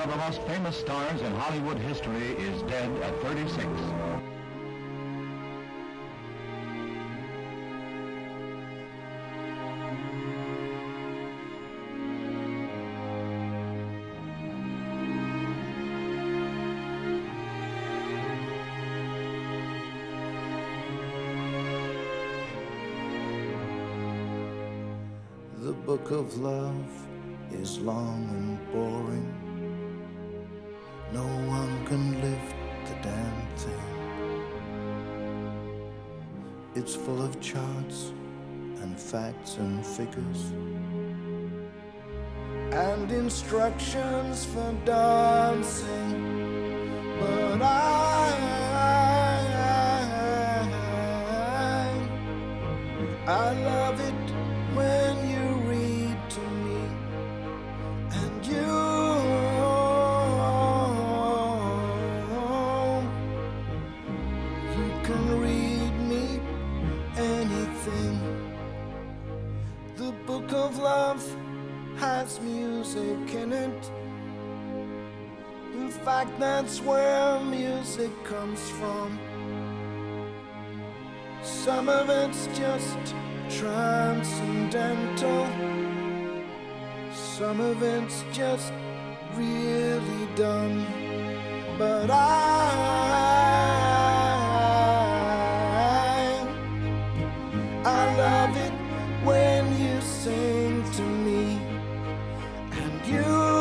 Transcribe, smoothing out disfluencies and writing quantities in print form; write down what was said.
One of the most famous stars in Hollywood history is dead at 36. The Book of Love is long and boring. No one can lift the damn thing. It's full of charts and facts and figures and instructions for dancing, but I love it when you read to me and you can read me anything. The Book of Love has music in it. In fact, that's where music comes from. Some of it's just transcendental. Some of it's just really dumb. But I love it when you sing to me and you